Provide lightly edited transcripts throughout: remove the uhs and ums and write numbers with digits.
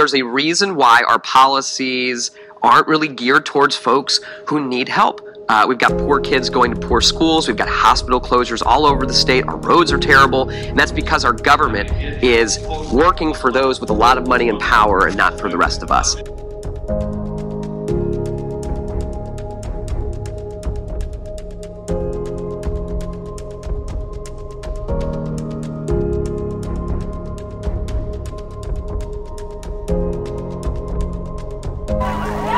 There's a reason why our policies aren't really geared towards folks who need help. We've got poor kids going to poor schools. We've got hospital closures all over the state. Our roads are terrible. And that's because our government is working for those with a lot of money and power and not for the rest of us.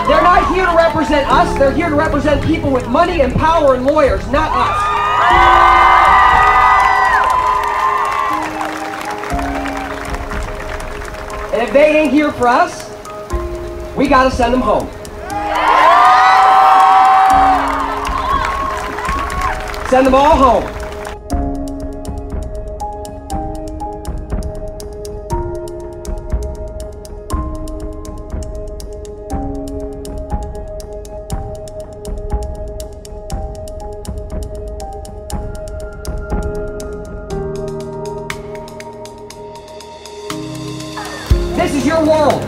They're not here to represent us, they're here to represent people with money and power and lawyers, not us. And if they ain't here for us, we gotta send them home. Send them all home. This is your world.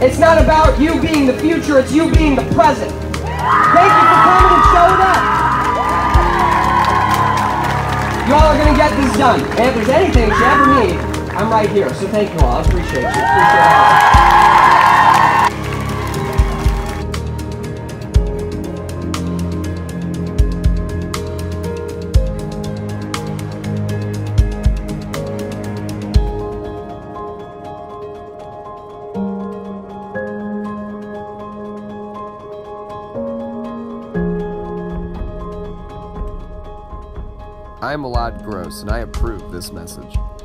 It's not about you being the future, it's you being the present. Thank you for coming and showing up. Y'all are gonna get this done. And if there's anything you ever need, I'm right here. So thank you all, I appreciate you. I'm Elad Gross, and I approve this message.